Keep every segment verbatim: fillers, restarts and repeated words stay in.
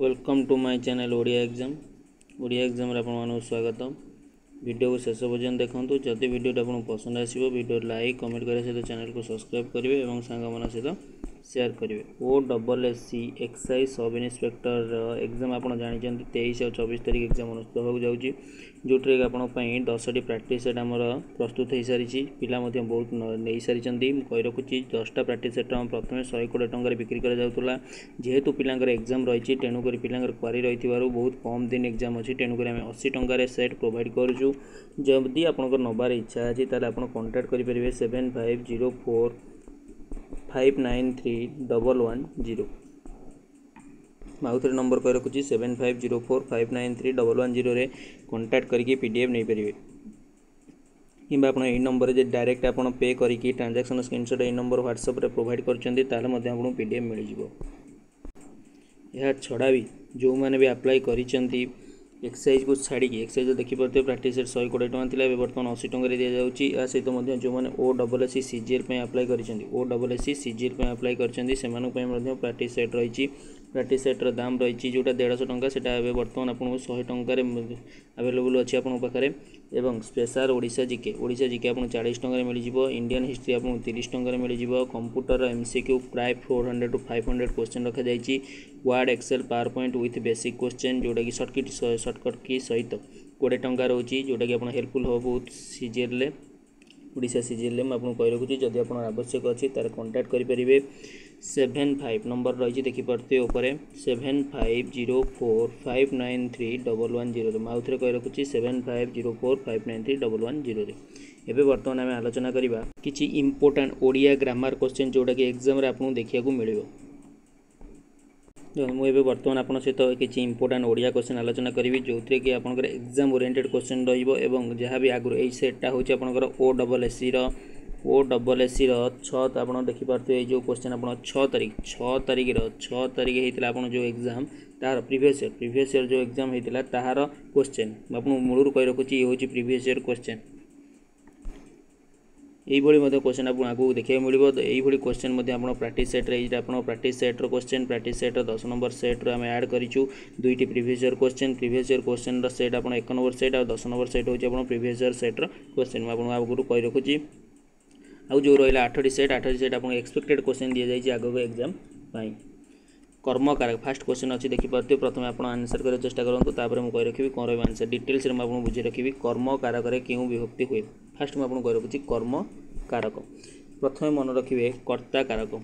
Welcome to my channel Odia exam Odia exam रे आपन मानु स्वागतम। वीडियो को शेष पर्यंत देखंतु। जदि वीडियो आपन पसंद आसीबो वीडियो लाइक कमेंट करे सहित चैनल को सब्सक्राइब करिवे एवं संग मन सहित शेयर करिवे। O double S C excise sub inspector exam आपन जानि जंती तेईस और चौबीस तारिख एग्जाम अनुष्ठित होबा जाउची, जोटरे आपन पई दस टी प्रैक्टिस सेट हमर प्रस्तुत होई सारिची। पिला मध्ये बहुत नै सारिचंदी। म कहि रखुची दस टा प्रैक्टिस सेट हम प्रथमे एक सौ कोटी टंका रे बिक्री करा जाउतला। जेहेतु पिलांकर एग्जाम रहिची तेनु करी पिलांकर क्वारी रहितिबारु बहुत कम दिन एग्जाम अछि, तेनु करी हम अस्सी टंका रे सेट प्रोवाइड करूछु। जदि आपनकर नबार इच्छा अछि ताले आपन कांटेक्ट करि परिबे seven five zero four five nine three one one zero. माउथ नंबर कह रखुच्छी seven five zero four five nine three double one zero contact करके पीडीएफ नहीं पारे कि यही नंबर जे डायरेक्ट आपड़ पे करके ट्रांजाक्शन स्क्रीनशॉट यही नंबर व्हाट्सएप रे प्रोवाइड कर पीडीएफ मिल। यह छड़ा भी जो मैंने भी अप्लाई करिसेंती एक्सरसाइज को छाड़ी एक्सरसाइज देखिए प्रैक्टिस सेट एक सौ बीस टका थिला बर्तमान अस्सी टका रे दिया जाउची। या सहित मध्य जो मैंने O double S C CGL पे अप्लाई करिसेंती O double S C CGL पे अप्लाई करिसेंती सेमानु पे मध्य प्रैक्टिस सेट रहिची। प्रैक्टिस सेटर दाम रही जोटा डेढ़ सौ टका सेटा एबे बर्तमान आपन सौ टका रे अवेलेबल अछि आपन पाखरे। एवं special Odisha GK Odisha GK आपन चालीस टका रे मिल जिवो। इंडियन हिस्ट्री आपन तीस टका रे मिल जिवो। कंप्यूटर एमसीक्यू प्राय चार सौ टू पाँच सौ क्वेश्चन रखा जाईची। Word Excel PowerPoint with basic question जोटा कि सर्किट सर्टकट की सहित कोड़े टंका रोची, जोटा कि आपन हेल्पफुल हो बहुत सीजीएल ले ओडिसा सीजीएल ले। मैं आपन कहि रखुची जदि आपन आवश्यक अछि तार कांटेक्ट करि परिबे। पचहत्तर नंबर रही देखि परते ऊपर seven five zero four five nine three one one zero. मैं आउथरे कहि रखुची seven five zero four five nine three one one zero. एबे वर्तमान आमे आलोचना करिबा किछि इंपोर्टेंट ओडिया ग्रामर क्वेश्चन जोटा कि एग्जाम रे आपन देखिया को मिलिबो। मुझे बर्तमान आपन सहित किसी इंपोर्टेंट ओडिया क्वेश्चन आलोचना करी जो कि आपंकर एग्जाम ओरिएंटेड क्वेश्चन रही जहाँ भी आगुरी यही सेटा हूँ आपंकर ओ डबल एस सी रो ओ डबल एस सी छः आप देखिपे जो क्वेश्चन आप छः तारीख छः तारिख छः तारिख होता आपन जो एग्जाम तार प्रीवियस इयर प्रीवियस इयर जो एग्जाम होता तार क्वेश्चन आप मूलर कही रखुची ये हूँ प्रीवियस इयर क्वेश्चन। यही क्वेश्चन आपको आगे देखा मिल। यही क्वेश्चन आप प्रैक्टिस सेट रही आप प्रैक्टिस सेट्र क्वेश्चन प्रैक्टिस सेट्र दस नंबर सेट्र आम ऐड करूँ दुईट previous year question previous year question set आप एक नंबर सेट और दस नंबर सेट होती आप प्रीवियस इयर सेट्र क्वेश्चन। मुझे आगे कही रखुची आउ जो रहा आठटी सेट आठटी सेट आप एक्सपेक्टेड क्वेश्चन दी जाए आगे एग्जाम कर्मकारक फास्ट क्वेश्चन अच्छी देखिपे प्रथम आपड़ आंसर करने चेस्ट करूँ मुझे कही रखी कौन रहा आंसर डिटेल्स में आपको बुझे रखी कर्मकारक क्यों विभक्ति हुए। फास्ट मुझे कही रखुची कर्मकारक प्रथम मन रखिए कर्ता कारक।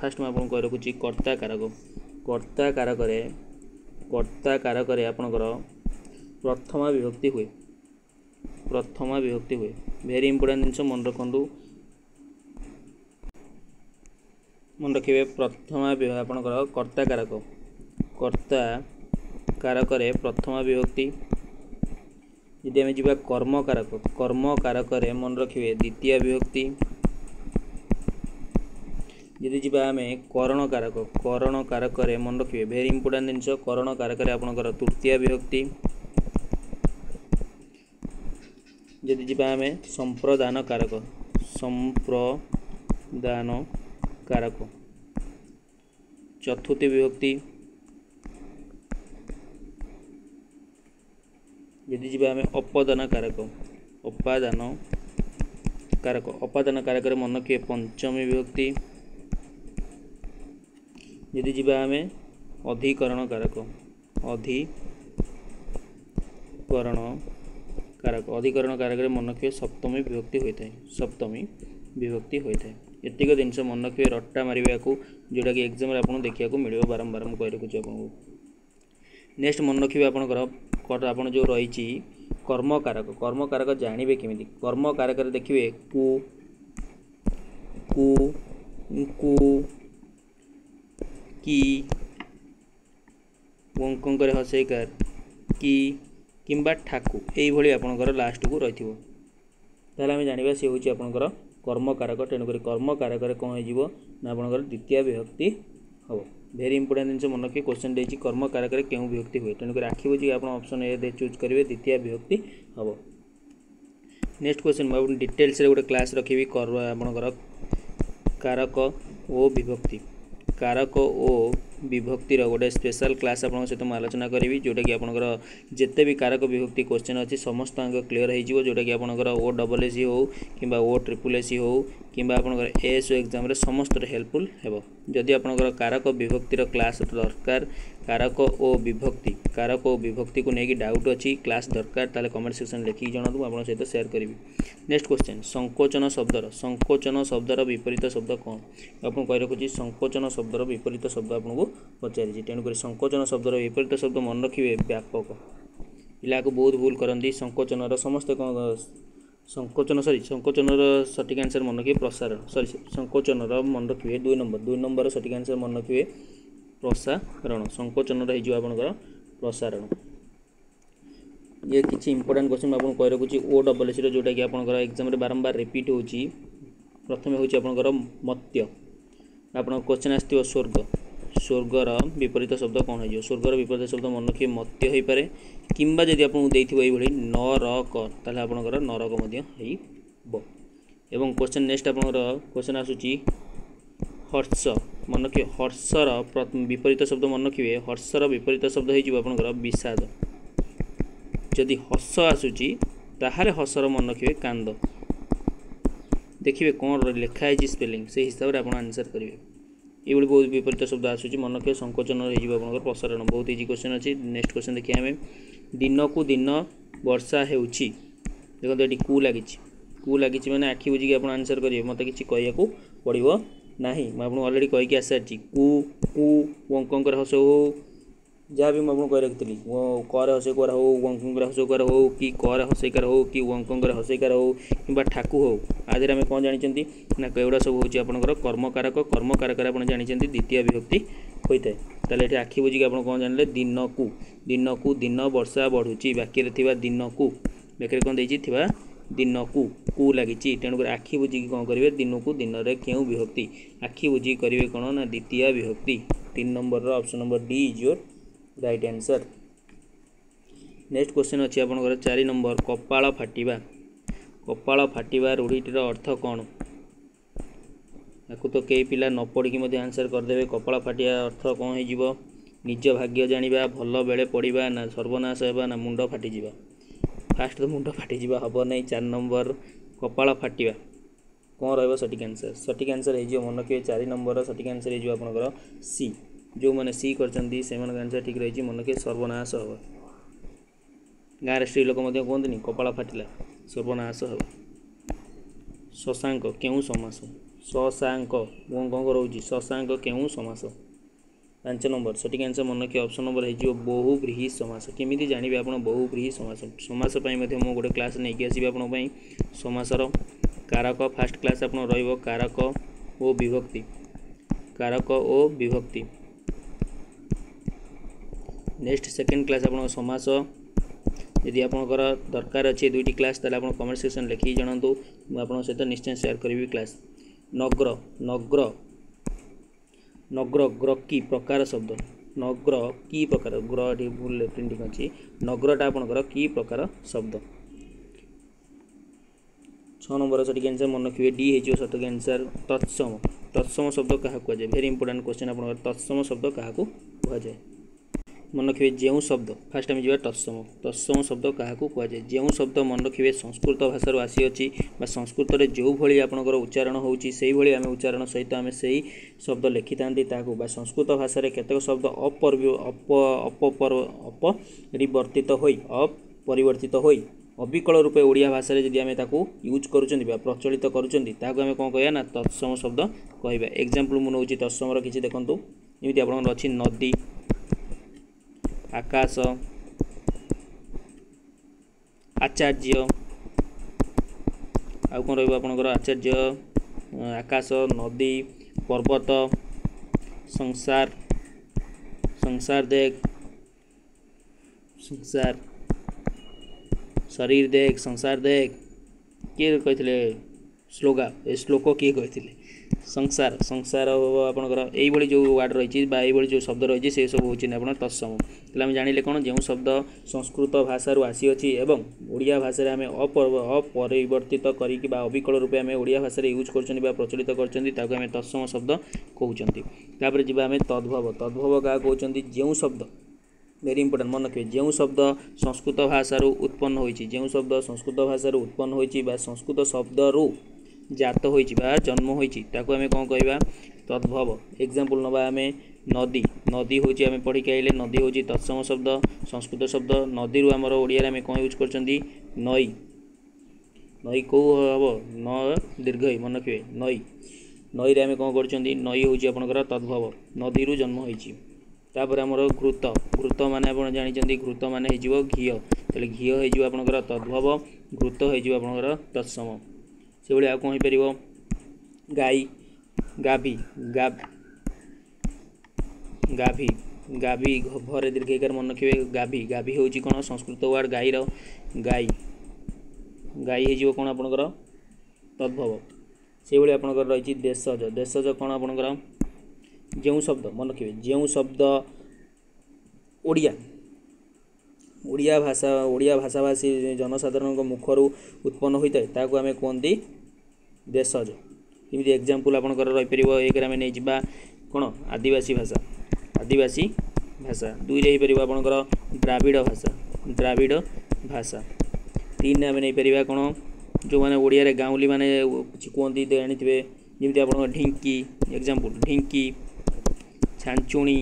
फास्ट मुझे कही रखुची कर्ता कारक कर्ता कारक कर्ता कारक आपणकर प्रथमा विभक्ति हुए प्रथमा विभक्ति हुए। भेरी इंपोर्टाट जिनस मन रखु मन रखिए प्रथमा आपणकर कर्ता कारक कर्ता कारक प्रथमा विभक्ति। यदि आम जावा कर्मकारक कर्मकारक मन रखिए द्वितीय विभक्ति। यदि जावा आम करणकारक करणकारक मन रखिए वेरी इंपोर्टाट जिनस करणकारक आपणकर तृतीय विभक्ति। यदि जावा आम संप्रदान कारक संप्रदान कारक चतुर्थी विभक्ति। यदि जावा आम अपादान कारक अपादान कारक अपादान कारक मन रखिए पंचमी विभक्ति। यदि जावा आम अधिकरण कारक अधिकरण कारक अधिकरण कारक मन रखिए सप्तमी विभक्ति होता है सप्तमी विभक्ति होता है। एतिक जिनस मन रखिए रट्टा मारे को जोटा कि एग्जाम आपको देखा मिले बारंबार मुझे कही रखुच्छी आपको। नेक्स्ट मन रखिए आपंकर आप जो रही कर्मकारक कर्मकारक जानवे केमी कर्मकारक देखिए कु कु कु की वंकर हसैकार की किंबा ठाकू यही आपंकर लास्ट को रही आम जाना सी हूँ आपंकर कर्मकारक। तेणुकर कर्मकारक कौन हो आपंकर द्वितीय विभक्ति हम। वेरी इंपोर्टाट जिनस मन रखिए क्वेश्चन देखिए कर्मकारक क्यों विभक्ति हुए। तेणुकर आखि बुझे आप ऑप्शन ए चूज करेंगे द्वितीय विभक्ति हम। नेक्स्ट क्वेश्चन मुझे डिटेल्स गोटे क्लास रखी आपंकर कारक ओ विभक्ति कारक ओ विभक्तिर गोटे स्पेशल क्लास आप आलोचना करी जोटा कि आपंकर जिते भी कारक विभक्ति क्वेश्चन अच्छी समस्त अंक क्लीयर हो जोटा कि आपंकर ओ डबल एस हो कि ओ ट्रिपल एस हो कि आपंकर एएसओ एग्जाम समस्त हेल्पफुल हो। जदि आपंकर कारक विभक्तिर क्लास दरकार कारक ओ विभक्ति कारक ओ विभक्ति को लेकिन डाउट अच्छी क्लास दरकार ताले कमेंट सेक्शन लिखिक जनातु आप सहित सेयार करी। नेक्स्ट क्वेश्चन संकोचन शब्दर संकोचन शब्दर विपरीत शब्द कौन आपको कही रखुच्छी संकोचन शब्दर विपरीत शब्द आपको पचारि तेणुक संकोचन शब्दर विपरीत शब्द मन रखिए व्यापक पिला को बहुत भूल करती संकोचन समस्त संकोचन सरी संकोचन सटिक आंसर मन रखिए प्रसारण सरी संकोचन मन रखिए दुई नंबर दुई नंबर सटिक आंसर मन रखिए प्रसारण संकोचन हो प्रसारण। ये किसी इंपोर्टां क्वेश्चन आपको कही रखुच्छी ओ डबल एस जोटा कि आप एग्जाम बारंबार रिपीट हो प्रथम होकर मत्य आप क्वेश्चन आसो स्वर्ग स्वर्गर विपरीत शब्द कौन हो स्वर्गर विपरीत शब्द मन रखिए मत्य हो पाए किंबा जब आपको देखिए नरक ताल आप नरक एवं क्वेश्चन नेक्स्ट आप क्वेश्चन आसूँ हर्ष मन रखिए हर्षर विपरीत शब्द मन रखिए हर्षर विपरीत शब्द हो विषाद जदि हर्ष आसूँ ताहले हर्षर मन रखिए कांद देखिए कौन लिखाई स्पेलिंग से हिसाब से आप आंसर करेंगे। ये बहुत विपरीत शब्द आसूँ मन रखिए संकोचन हो प्रसारण बहुत इजी क्वेश्चन अच्छी। नेक्स्ट क्वेश्चन देखिए आम दिन को दिन वर्षा होगी देखो ये कू लगी कू लगी मैंने आखि बुझी आप आंसर करेंगे मत किसी कहू पड़ो ना मुझे अलरेडी कहीकि आस सारी कू कू वंकर हस हो जहाँ भी मुझे कही रखी वो कर हसैकार हो वंकर हसैकार हो कि कर हसैकार हो कि वंकर हसैकार हो कि ठाकू हो आदि आम कौन जानी ना एगुड़ा सब हूँ आपर कर्मकारक कर्मकारक आप जानते द्वितीय विभक्ति होता है तेल ये आखि बुझी आप कौन जान दिन को दिन को दिन वर्षा बढ़ुची बाक्य थी दिन को बाक्य कौन दे दिन को कू लगी तेणुकर आखि बुझिकी कौन करेंगे दिन को दिन में क्यों विभक्ति आखि बुझिकी करेंगे कौन ना द्वितीय विभक्ति तीन number option number D is your right answer. Next question अच्छी आप चार नंबर कपाल फाटा कपाल फाटा रूढ़ीटर अर्थ कौन आपको तो कई पिला न पढ़ी आंसर करदे कपाल फाटिया अर्थ कौन हो निज भाग्य जाना भल बेले पड़ा ना सर्वनाश होगा ना मुंड फाटिज फास्ट तो मुंड फाटिज हम ना चार नंबर कपाल फाटा कौन रहा सटिक आंसर सटिक आंसर हो मन रखिए चार नंबर सटिक आंसर हो सी जो मैंने सी करछंती से मन आंसर ठीक रही मन के सर्वनाश होगा गाँव स्त्री लोक कहते कपाल फाटिला सर्वनाश होगा। शशांक केउं समास शशांक रोज शशांक केउं समास पांच नंबर सटिक आंसर मन रखिए ऑप्शन नंबर हो बहुव्रीहि समास केमी जानवे आप बहुव्रीहि समास समास मो गोटे क्लास नहीं आसबी आपंपाई समासर कारक फास्ट क्लास आप कारक ओ विभक्ति कारक ओ विभक्ति। नेक्स्ट सेकेंड क्लास आप समास यदि आपंकर दरकार अच्छे दुईटी क्लास ताले आप कमेंट सेक्शन लिखिकी जनातु मुझे सहित निश्चय शेयर करी क्लास। नग्र नग्र नग्र ग्र की प्रकार शब्द नग्र की प्रकार ग्रह भूल प्रिंटिंग अच्छी नग्रटा आपंकर की प्रकार शब्द छः नंबर सटिक आंसर मन रखिए डी हो सटिक आंसर। तत्सम तत्सम शब्द क्या कहुए भेरी इंपोर्टां क्वेश्चन आप तत्सम शब्द क्या कहुए मन रखिए जो शब्द फास्ट आम जावा तत्सम तत्सम शब्द क्या कहुए जो शब्द मन रखिए संस्कृत भाषार आसी अच्छी संस्कृत में जो भाई आपंकर उच्चारण होई आम उच्चारण सहित आम से ही शब्द लिखि था संस्कृत भाषा में केतक शब्द अपरिवर्तित अपरिवर्तित होई अविकल रूपे ओडिया भाषा में जब आम यूज कर प्रचलित करें कौन कहया ना तत्सम शब्द कहवा। एग्जाम्पल मुझे नौची तत्सम किसी देखूँ जमी आप अच्छी नदी आकाश आचार्य आउ कौन रहा आचार्य आकाश नदी पर्वत संसार संसार देख संसार शरीर देख संसार देख किए कहते स्लोग श्लोक किए कही संसार संसार आपंकर यही जो वार्ड रही जो शब्द रही से सब होती है आप तत्सम तो आम जाने कौन जो शब्द संस्कृत भाषारू आसी अच्छी एवं ओडिया भाषा आम अपरिवर्तित करिकि अविकल रूपे आम ओडिया भाषा यूज कर प्रचलित करें तत्सम शब्द कहते जी आम तद्भव तद्भव क्या कहते जो शब्द वेरी इंपोर्टेंट मन रखिए जो शब्द संस्कृत भाषारू उत्पन्न होती जो शब्द संस्कृत भाषारू उत्पन्न होती संस्कृत शब्दरू जात होती जन्म होती आम कौन कह तद्भव एग्जाम्पल ना आम नदी नदी होची आम पढ़ी आइले नदी होची तत्सम शब्द संस्कृत शब्द नदी रू आमर ओडिया आम कौन यूज कर नई नई कौ हम न दीर्घ मन रखिए नई नईरे आम कौन कर नई होची आपणकर तद्भव नदी रू जन्म होती तापर आमर घृत घृत माने आप जानते घृत माने हो घी तो घी होकर तद्भव घृत होकर तत्सम से भाई कौन हो पार गाई गाभी गाभी गाभी घरे दीर्घिकार मन रखिए गाभी गाभी हूँ कौन संस्कृत वार्ड गाईर गाई गाई हो कौन आपणकर तद्भव से भाई आपणकर रही देशज देशज कौन आपणकर जो शब्द मन रखिए जो शब्द ओडिया ओडिया भाषा ओडिया भाषाभाषी जनसाधारण मुखर उत्पन्न होता है ताकू आम कहते देशज इमती एग्जाम्पल आपंकर रहीपर एक आम नहीं जा कौन आदिवासी भाषा आदिवासी भाषा दुईरे हो पार आपंकर द्राविड़ भाषा द्राविड़ भाषा तीन आम नहीं पार कौन जो मैंने ओडिया गाँवली मैंने कहती जानी जमी आप ढिंकी एग्जाम्पल ढिंकी छांचुणी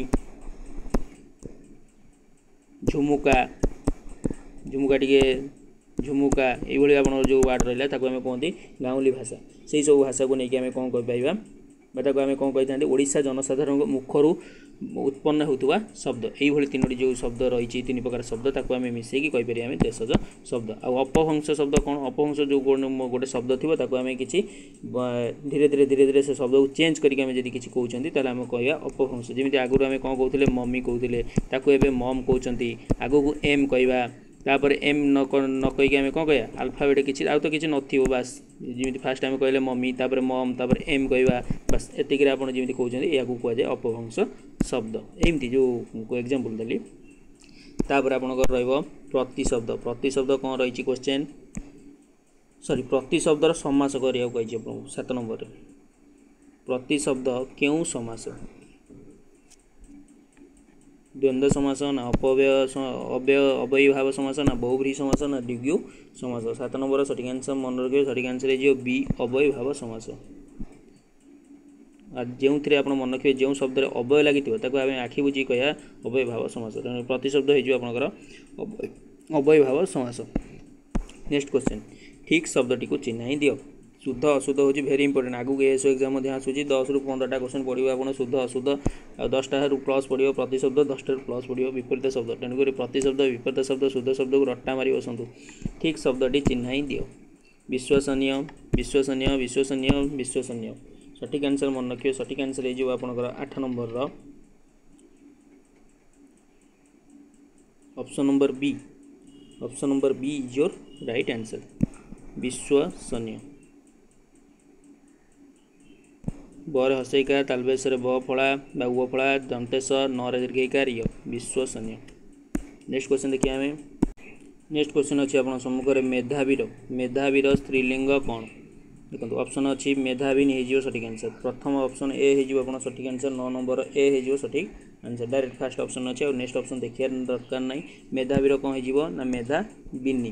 झुमुका झुमुका टी झुमुका ये आप जो वार्ड रहा आम कहते गाँवली भाषा से सब भाषा को लेकिन आम कौन कहींपा आम कौन कही ओडिशा जनसाधारण मुखर उत्पन्न होता शब्द ये तीनोटी जो शब्द रही तीन प्रकार शब्द ताकू आम मिसेक कहीपर आम देशज शब्द अपभंश शब्द कौन अपभंश जो गोटे शब्द थी ताकू आम किसी धीरे धीरे धीरे धीरे से शब्द को चेंज करके किसी कहते आम कह अपभंश जमी आगुरी आम कौन कहते मम्मी कहते मम कहते आगू एम कह तापर एम न न कहीकि आम कौन कह आल्फाबेट किसी आउ तो किसी न बास जमी फास्ट आम कहले मम्मी तापर मम तापर एम कह बास एतिक आप जमी कहते या कहुए अपभंश शब्द एमती जो एग्जाम्पल देली तापर आपंकर प्रतिशब्द प्रतिशब्द कौन रही क्वेश्चन सॉरी प्रतिशब्दर समास करिया कहि आपन सात नंबर प्रतिशब्द क्यों समास द्वंद्व समास ना अपव्यय अव्यय अव्ययी भाव समास ना बहुव्रीहि समास ना द्विगु समास सात नंबर सठिक आंसर मन रखिए सठिक आंसर जो बी अव्ययी भाव समास जो थे आप मन रखिए जो शब्द अव्यय लगी आम आखि बुझी कह अव्ययी भाव समास प्रतिशब्द होकर अव्ययी भाव समास। नेक्स्ट क्वेश्चन ठीक शब्द टी चिन्ह दियो शुद्ध अशुद्ध होची वेरी इंपोर्टेंट आगू के एसओ एग्जाम आसूसी दस रु पंद्रह क्वेश्चन पड़ो आप शुद्ध अशुद्ध दसटा प्लस पड़ो प्रतिशब्द दसटा प्लस पड़ो विपरीत शब्द तेणुक प्रतिशब्द विपरीत शब्द शुद्ध शब्द को रट्टा मारी बसतु ठीक शब्दटी चिन्ह दियो विश्वसनीय विश्वसनीय विश्वसनीय विश्वसनीय सठिक आंसर मन रखिए सठिक आंसर हो आपंकर आठ number option number B option number B is your right answer विश्वसनीय बर हसईकार तालबेसर ब फला बा उ फला दंतेश नर दीर्घईकार य विश्वसनीय। नेक्स्ट क्वेश्चन देखिए आम नेक्स्ट क्वेश्चन अच्छी आप सम्मुखें मेधावीर मेधावीर स्त्रीलिंग कौन देखो ऑप्शन अच्छी मेधावीन हो सठिक आंसर प्रथम ऑप्शन ए हो सठिक आंसर नौ नंबर ए हो सठिक आंसर डायरेक्ट फास्ट ऑप्शन अच्छे नेक्स्ट ऑप्शन देखिए दरकार ना मेधावीर कौन हो मेधावीन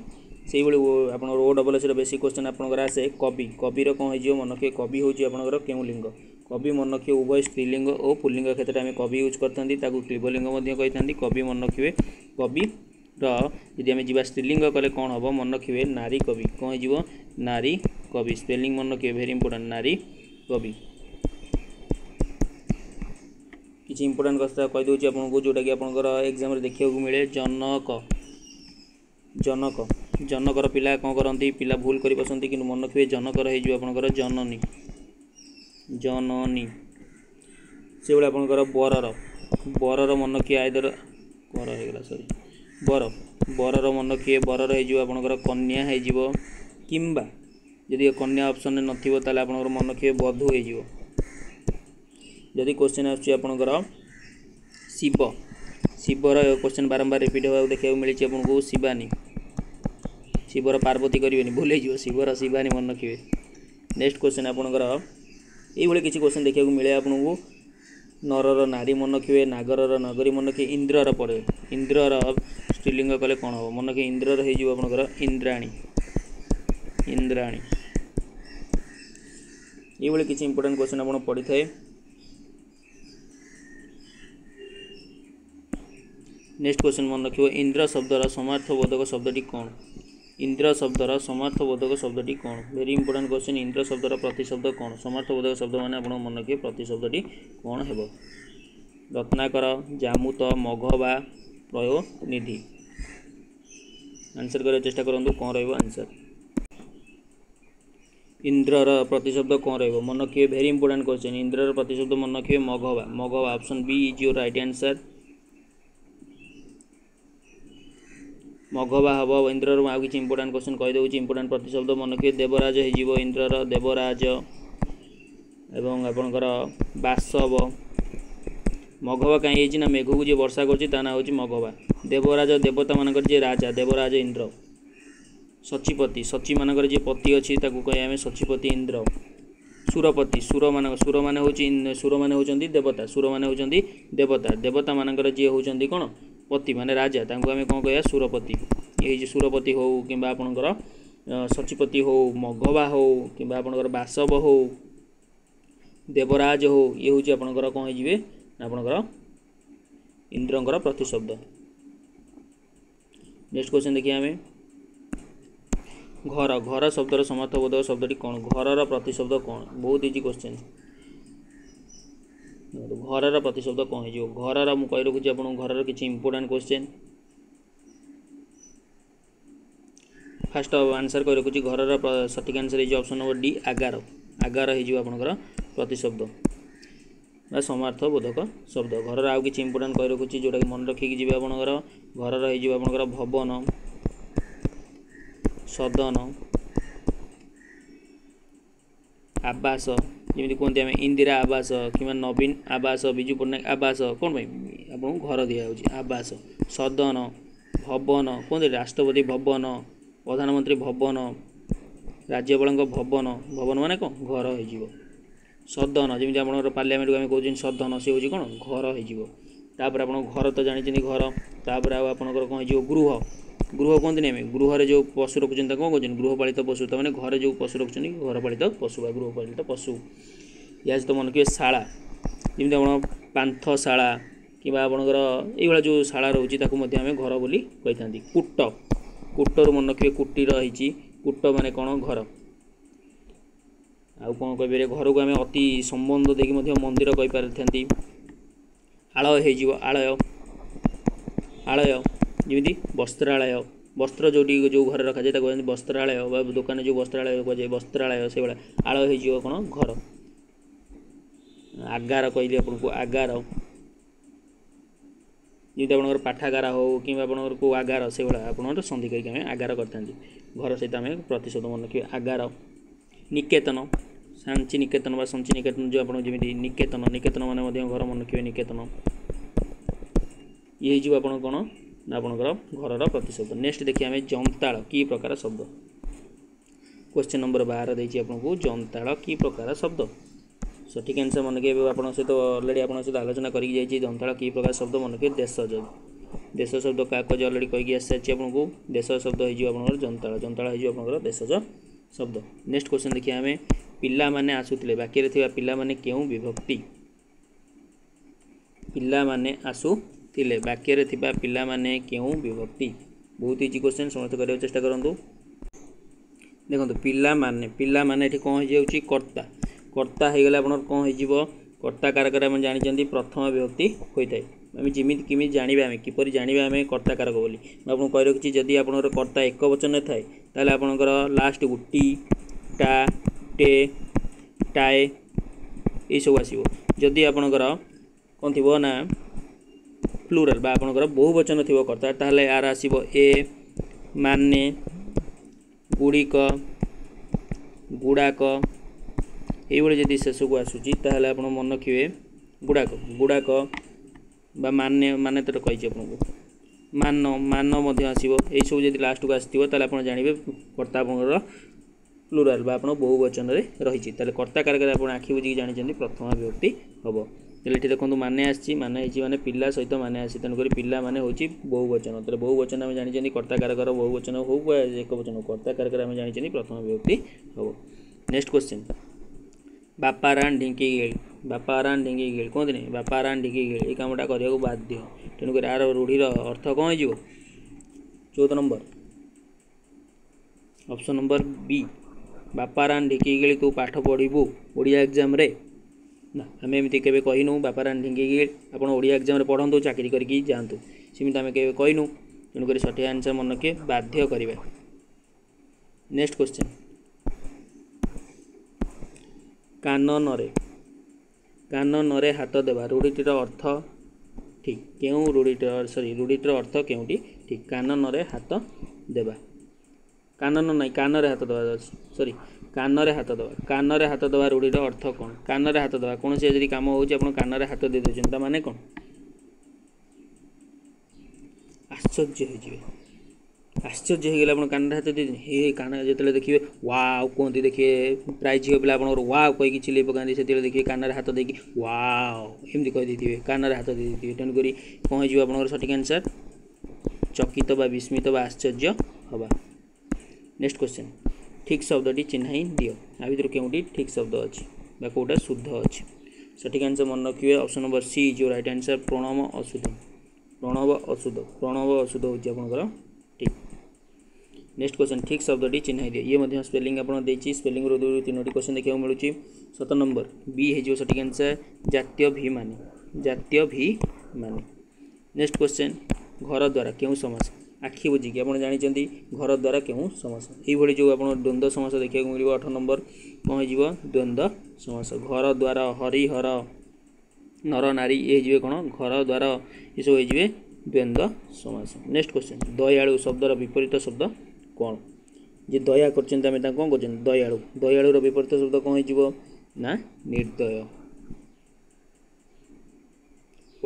से भाई आप O double S basic question आपंकर आसे कवि कविर कौन हो मन रखिए कवि होकर क्यों लिंग कवि मन रखिए उभय स्त्रीलिंग और पुल्लिंग क्षेत्र में आम कवि यूज करते क्लीबलिंग कही कवि मन रखिए कवि रही आम जी स्त्रीलिंग कले कौन हम मन रखिए नारी कवि कौन हो नारी कवि स्पेलिंग मन रखिए वेरी इंपोर्टेंट नारी कवि किसी इंपोर्टेंट कथा कहीदे आपको जोटा कि आपंकर एग्जाम देखा मिले जनक जनक जनकर पिला कौन करती पिला भूल कर बसती कि मन रखिए जनकर होकर जननी जननी से भाई आपंकर बरर बरर मन रखिए आयदर बर हो सरी बर बरर मन रखिए बरर होकर कन्या हो कि जदि कन्या ऑप्शन न थी ताले आपनकर मन रखिए बधू हो जीवो। जदि क्वेश्चन आछी आपनकर शिव शिवर क्वेश्चन बारंबार रिपीट होगा देखा मिली आपको शिवानी शिवर पार्वती करेंगे भूल जीव शिवर शिवानी मन रखिए। नेक्स्ट क्वेश्चन आपनकर ये किसी क्वेश्चन देखा मिले आपको नरर नारी मन रखिए नागरर नगरी मन रखिए इंद्रर पड़े इंद्रर स्त्रीलिंग कले कौन हम मन रखिए इंद्रर हो आपनकर इंद्राणी इंद्राणी। ये किसी इंपोर्टेंट क्वेश्चन आपन पड़ी थाए। नेक्स्ट क्वेश्चन मन रखिए इंद्र शब्दर समार्थबोधक शब्दटी कौन इंद्र शब्दर समार्थबोधक शब्दटी कौन वेरी इंपोर्टेंट क्वेश्चन। इंद्र शब्दर प्रतिशब्द कौन समार्थबोधक शब्द मैंने आप मन रखिए प्रतिशब्दटी कौन है रत्नाकर जामुत मघवा प्रयोग निधि आंसर करने चेष्टा करूँ कौन रहा इंद्रर प्रतिशब्द कौन रन रखिए वेरी इंपोर्टेंट क्वेश्चन। इंद्रर प्रतिशब्द मन रखिए मघवा मघवा option B is your right answer. मघवा हम इंद्रर आउ किसी इंपोर्टेंट क्वेश्चन कहीदे इंपोर्टेंट प्रतिशब्द मन रखिए देवराज हो इंद्रर देवराज एवं आपणकर बासव। मघवा कहीं ना मेघ को जी वर्षा करा हूँ मघवा। देवराज देवता मानक जी राजा देवराज इंद्र। सचिपति सची मानक जी पति अच्छी कहें सचिपति इंद्र। सुरपति सुर मान सुर मान हूँ सुर मान हूँ देवता सुर मान हूँ देवता देवता मानक जी हूँ कौन पति माने राजा आम कौन कह सुरपति। ये सुरपति हो कि आपणकर सचिपति हो मघवा हो कि आपणकर बासव हो देवराज हो ये हूँ आपणकर कौन हो आपणकर इंद्रकर प्रतिशब्द। नेक्स्ट क्वेश्चन देखिए आम घर घर शब्दर समार्थबोधक शब्दटी कौन घरर प्रतिशब्द कौन बहुत इजी क्वेश्चन। घरर प्रतिशब्द कौन हो घरर मुझे कही रखुच्छी आपको घरर किसी इंपोर्टेंट क्वेश्चन फास्ट आंसर कही रखुच्छी घरर सठिक आंसर हो ऑप्शन नंबर डी एगार एगार हो प्रतिशब्द बा समार्थबोधक शब्द। घरर आउ किसी इंपोर्टेंट कही रखुच्छी जोटा कि मन रखिक जी आपणकर घरर हो आपणकर भवन सदन आवास जमी कहते हैं इंदिरा आवास कि नवीन आवास विजु पट्टनायक आवास कौन आपको घर दिखाई आवास सदन भवन कहते राष्ट्रपति भवन प्रधानमंत्री भवन राज्यपाल भवन भवन माने कौन घर हो सदन जमी आप पार्लियामेंट को आम कहते सदन से हूँ कौन घर होपर आप घर तो जानी घर तापर आउ आप कौन हो गृह गृह कहते हैं गृह में जो पशु रखुच्च कौन कहते गृहपालित पशु तक मैंने घर जो पशु रखुच्च घरपालित पशु गृहपालित पशु। या सहित मन रखिए शाला जमी आप पांथशाला कि आपणकर ये जो शाला रोचे आम घर बोली कही था। कूट कूटर मन रखिए कुटीर होती कूट माने कौन घर आउ कौन कह घर को आम अति संबंध देखिए मंदिर कही पारि आलय हो आलय आलय जमी वस्त्रालय वस्त्र जो जो घर रखा जाए वस्त्रालय दुकान जो वस्त्रालय कह जाए वस्त्रालय से आलय हो कौन घर आगार कहली आपको आगार जमी आप पाठागार हो कि आपको आगार से आप सन्धि कहीं आगार कर घर सहित आम प्रतिशत मन रखिए आगार। निकेतन सांची निकेतन व सांची निकेतन जो आप जमी निकेतन निकेतन मैंने घर मन रखिए निकेतन ये हो आप कौन आपणकर घरर प्रतिशब्द। नेक्स्ट देखिए आम जंताल की प्रकार शब्द क्वेश्चन नंबर बारह देती आपको जंताल की प्रकार शब्द सठिक आंसर मन के आप सहित अलरेडी आप सहित आलोचना करके जंताल की प्रकार शब्द मन के देशज देश शब्द क्या कह अलरेडी कहीकि आसी आपको देश शब्द हो जंताल जंताल हो देशज शब्द। नेक्स्ट क्वेश्चन देखिए आम पिला माने आसुथिले बाकी थिबा पिला माने केउ विभक्ति पिला माने आसु थिले वाक्य पिला माने केउ विभक्ति बहुत इजी क्वेश्चन समस्त करने चेष्टा करूँ। देखो पिला माने पिला माने कौन हो कर्ता कर्ता हो गले आप कौन हो कर्ता कारक आम जानते प्रथम विभक्ति होता है आम जिमी किमी जाना आम किपर जाना आम कर्ता कारक बोली आपको कही रखी जदि आप कर्ता एक वचन थाए ताले आपणकर लास्ट को टी टा टे टाए यू आसो जदि आपणकर कौन थी ना प्लूराल बा आपणकर बहुवचन थी कर्ता ताहले यार आसो ए माने गुड़िक गुड़ाक ये जब शेष को आसूँ ताल आप मन रखिए गुड़ाक गुड़ाक मान्य मान्य तो कही आपको मान मान आसो यू जब लास्ट को आसो आप जानवे कर्ता आपंकर प्लूराल आप बहुवचन रही कर्ता कारक आप आखि बुझी जानते प्रथम व्यक्ति हम ये देखो माने आसी माने माने पिला सहित माने आसी तेणुक पिला माने हूँ बहुवचन तेरे बहुवचन आम जानते कर्ता कारकर बहुवचन हो एक वचन कर्ता कारक आम जानते प्रथम व्यक्ति हम। नेक्स्ट क्वेश्चन बापारान ढिंकी गेल बापारान ढिंकी गेल कहते हैं बापारान ढिंकी गेल ये कामटा करने बाध्य तेणुक यार रूढ़ीर अर्थ कौन हो चौदह नंबर ऑप्शन नंबर बी बापारान ढिंकी गेल तू पाठ पढ़ू ओडिया एग्जाम रे ना आम एमती के कहनू बापारान ढिंकी गेल आप ओडिया एग्जाम पढ़ू चाकरी करके जातु सेमती आम के कहनू तेणुक सठिक आंसर मन रखिए बाध्य करवा। नेक्स्ट क्वेश्चन कानन कानन हाथ देवा रूढ़ीटर अर्थ ठीक क्यों रूढ़ीटर सरी रूढ़ीटर अर्थ क्योंटी ठीक कानन हाथ देवा कानन ना कान हाथ देवा सरी कान हाथ देवा कान हाथ देवा रूढ़ीर अर्थ कौन कान हाथ देवा कौन से यदि काम हो कान हाथ दे दौरान माने कौन आश्चर्य हो आश्चर्य हो गला कान हाथ दे हे कान जो देखिए वाव कहते देखिए प्राय झील पे आप वाव कहीकि चिल्ले पकाती से देखिए कान हाथ देकी वाव एमती कहीदे कान हाथ दे देते तेणुक कौन हो सठिक आंसर चकित बा विस्मित बा आश्चर्य हवा। नेक्स्ट क्वेश्चन ठीक शब्दी चिन्हई दियो आ भर क्योंटी ठीक शब्द अच्छी कौटा शुद्ध अच्छी सठिक आंसर मन रखिए ऑप्शन नंबर सी जो रईट आंसर प्रणव अशुद्ध प्रणव अशुद्ध प्रणव अशुद्ध होकर ठीक। नेक्स्ट क्वेश्चन ठीक शब्दी चिन्ह दिए ये मध्य स्पेलिंग आपड़ी स्पेलिंग रू तीनो क्वेश्चन देखा मिलूँ सत नंबर बी हो सठिक आंसर जातीय भी माने जातीय भी माने। नेक्स्ट क्वेश्चन घर द्वारा क्यों समास आखि बुझिकी आप जानते घर द्वारा क्यों समास ये जो आप द्वंद्व समास देखा मिल अठ नंबर कौन हो द्वंद्व समास घर द्वारा हरिहर नर नारी ये कौन घर द्वारा ये सब हो द्वंद्व समास। नेक्स्ट क्वेश्चन दयालु शब्दर विपरीत शब्द कौन जे दया करें कौन कर दयालु दयालुर विपरीत शब्द कौन होना निर्दय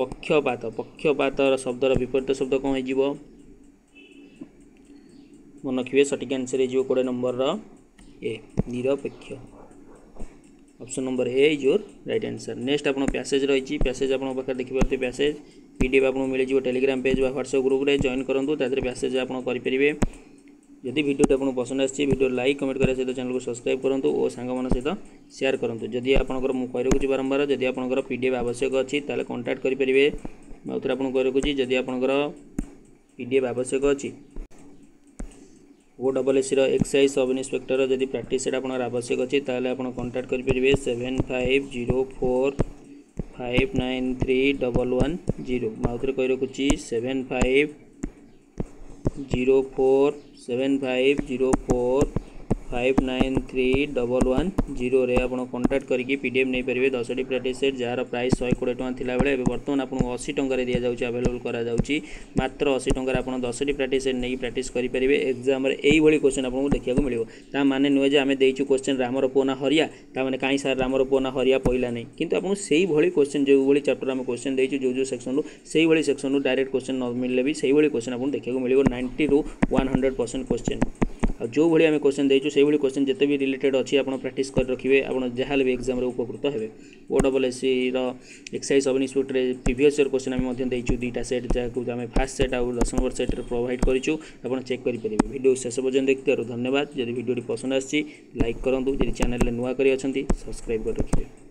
पक्षपात पक्षपात शब्दर विपरीत शब्द कौन हो मन रखिए सठिक आंसर हो कोड़े नंबर ए निरपेक्ष option number A is your right answer. Next आप पैसेज रही पैसेज आपके देखिए पैसेज पीडीएफ आपको मिल जाए टेलीग्राम पेज व व्हाट्सएप ग्रुप में जॉइन करूँ तादर पैसेज आप करेंगे यदि वीडियो आपको पसंद आसी वीडियो लाइक कमेंट करने सहित चैनल को सब्सक्राइब करूँ और सांग सहित शेयर करूँ जदि आपको मुझे रखुच्छी बारंबार जदि आपंकर पीडीएफ आवश्यक अच्छी तेल कंटाक्ट करेंगे मुझे आपको रखुच्छी जदि आपंकर पीडीएफ आवश्यक अच्छी O double S excise sub inspector जदि प्रैक्टिस सेट आपन आवश्यक अच्छी ताले आपन कांटेक्ट कर परिबे seven five zero four five nine three double one zero माउथरे कहि रखुची seven five zero four seven five zero four five nine three double one zero रे आपन कांटेक्ट करके पीडीएफ नै परिबे दस डी प्रैक्टिस सेट जार प्राइस एक सौ बीस टका थिला बेले एबे वर्तमान आपन अस्सी टका रे दिया जाउची अवेलेबल करा जाउची मात्र अस्सी टका रे आपन दस डी प्रैक्टिस सेट नै प्रैक्टिस करि परिबे एग्जाम रे एई भली क्वेश्चन आपन देखिया को मिलिबो ता माने नुए जे आमे देइचू क्वेश्चन रामर पोना हरिया ता माने काई सर रामर पोना हरिया पहिला नै किंतु आपन सेई भली क्वेश्चन जे भली चैप्टर आमे क्वेश्चन देइचू जो जो सेक्शन रो सेई भली सेक्शन रो डायरेक्ट क्वेश्चन न मिलले भी सेई भली क्वेश्चन आपन देखिया को मिलिबो नाइंटी रो हंड्रेड परसेंट क्वेश्चन और जो भाई आम क्वेश्चन देचु से भाई क्वेश्चन जिते भी रिलेटेड अच्छी आप प्रैक्टिस कर रखिए आपड़ जहाँ भी एग्जाम उपकृत होते O double S excise sub inspector previous year question आम देचु दुईटा सेट जहाँ आम फास्ट सेट आउ दस नंबर सेट्रे प्रोवाइड करूँ आप चेक करेंगे वीडियो शेष पर्यटन देखते धन्यवाद। जब वीडियो पसंद आसी लाइक करूँ जब चैनल नुआ कर सब्सक्राइब कर रखिए।